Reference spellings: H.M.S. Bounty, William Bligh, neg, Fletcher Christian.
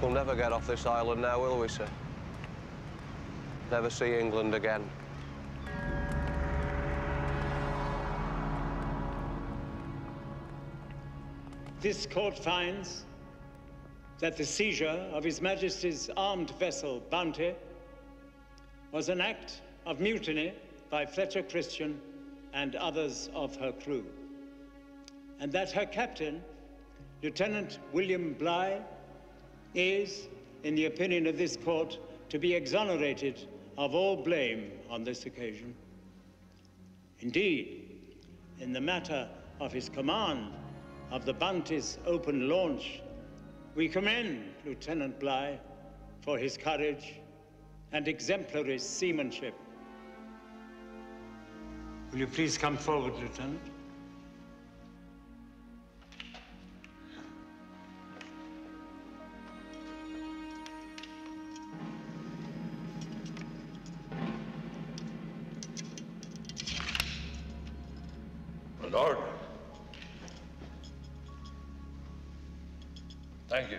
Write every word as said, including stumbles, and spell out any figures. We'll never get off this island now, will we, sir? Never see England again. This court finds that the seizure of His Majesty's armed vessel Bounty was an act of mutiny by Fletcher Christian and others of her crew, and that her captain, Lieutenant William Bligh, is, in the opinion of this court, to be exonerated of all blame on this occasion. Indeed, in the matter of his command of the Bounty's open launch, we commend Lieutenant Bligh for his courage and exemplary seamanship. Will you please come forward, Lieutenant? An order. Thank you.